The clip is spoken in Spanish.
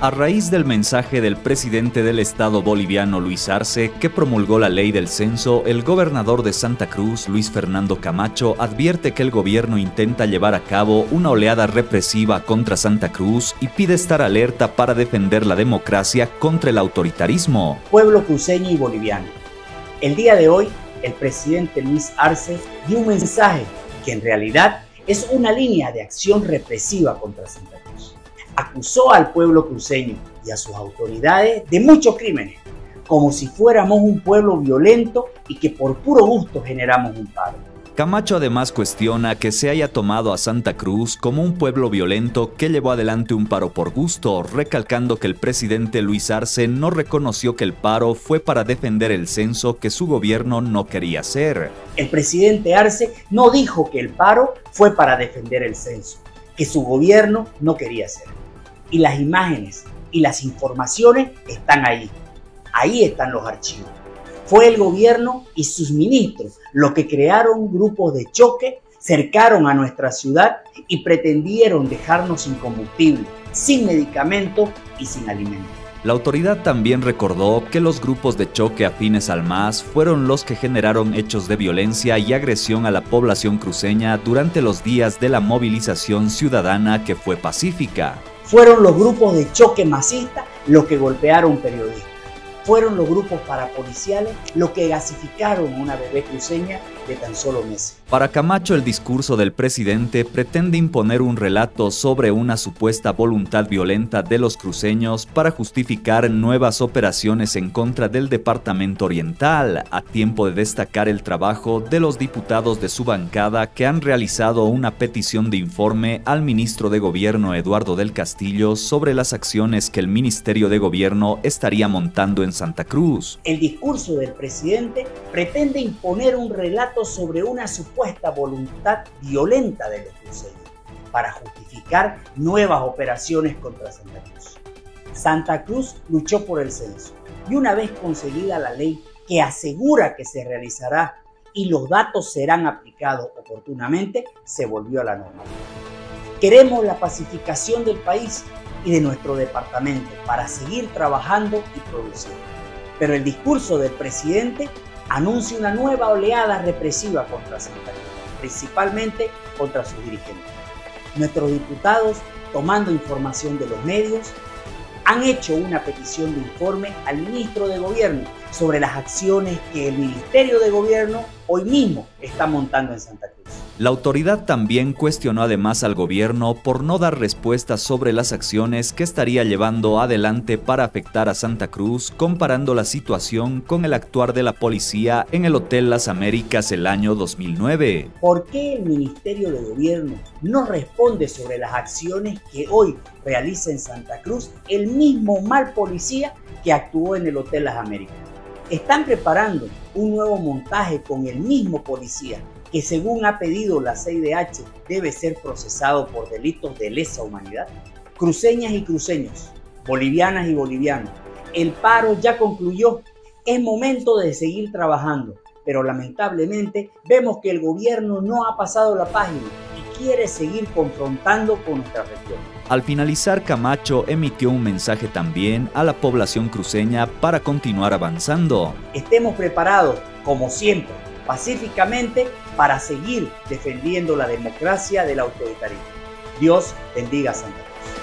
A raíz del mensaje del presidente del Estado boliviano, Luis Arce, que promulgó la ley del censo, el gobernador de Santa Cruz, Luis Fernando Camacho, advierte que el gobierno intenta llevar a cabo una oleada represiva contra Santa Cruz y pide estar alerta para defender la democracia contra el autoritarismo. Pueblo cruceño y boliviano, el día de hoy, el presidente Luis Arce dio un mensaje que en realidad es una línea de acción represiva contra Santa Cruz. Acusó al pueblo cruceño y a sus autoridades de muchos crímenes, como si fuéramos un pueblo violento y que por puro gusto generamos un paro. Camacho además cuestiona que se haya tomado a Santa Cruz como un pueblo violento que llevó adelante un paro por gusto, recalcando que el presidente Luis Arce no reconoció que el paro fue para defender el censo que su gobierno no quería hacer. El presidente Arce no dijo que el paro fue para defender el censo, que su gobierno no quería hacer. Y las imágenes y las informaciones están ahí. Ahí están los archivos. Fue el gobierno y sus ministros los que crearon grupos de choque, cercaron a nuestra ciudad y pretendieron dejarnos sin combustible, sin medicamentos y sin alimentos. La autoridad también recordó que los grupos de choque afines al MAS fueron los que generaron hechos de violencia y agresión a la población cruceña durante los días de la movilización ciudadana, que fue pacífica. Fueron los grupos de choque masistas los que golpearon periodistas. Fueron los grupos parapoliciales los que gasificaron una bebé cruceña de tan solo meses. Para Camacho, el discurso del presidente pretende imponer un relato sobre una supuesta voluntad violenta de los cruceños para justificar nuevas operaciones en contra del departamento oriental, a tiempo de destacar el trabajo de los diputados de su bancada que han realizado una petición de informe al ministro de Gobierno Eduardo del Castillo sobre las acciones que el Ministerio de Gobierno estaría montando en Santa Cruz. El discurso del presidente pretende imponer un relato sobre una supuesta voluntad violenta de los cruceños para justificar nuevas operaciones contra Santa Cruz. Santa Cruz luchó por el censo y una vez conseguida la ley que asegura que se realizará y los datos serán aplicados oportunamente, se volvió a la norma. Queremos la pacificación del país y de nuestro departamento para seguir trabajando y produciendo. Pero el discurso del presidente anuncia una nueva oleada represiva contra Santa Cruz, principalmente contra sus dirigentes. Nuestros diputados, tomando información de los medios, han hecho una petición de informe al ministro de Gobierno sobre las acciones que el Ministerio de Gobierno hoy mismo está montando en Santa Cruz. La autoridad también cuestionó además al gobierno por no dar respuestas sobre las acciones que estaría llevando adelante para afectar a Santa Cruz, comparando la situación con el actuar de la policía en el Hotel Las Américas el año 2009. ¿Por qué el Ministerio de Gobierno no responde sobre las acciones que hoy realiza en Santa Cruz el mismo mal policía que actuó en el Hotel Las Américas? Están preparando un nuevo montaje con el mismo policía que, según ha pedido la CIDH, debe ser procesado por delitos de lesa humanidad. Cruceñas y cruceños, bolivianas y bolivianos, el paro ya concluyó. Es momento de seguir trabajando, pero lamentablemente vemos que el gobierno no ha pasado la página y quiere seguir confrontando con nuestra región. Al finalizar, Camacho emitió un mensaje también a la población cruceña para continuar avanzando. Estemos preparados, como siempre, pacíficamente, para seguir defendiendo la democracia del autoritarismo. Dios bendiga a Santa Cruz.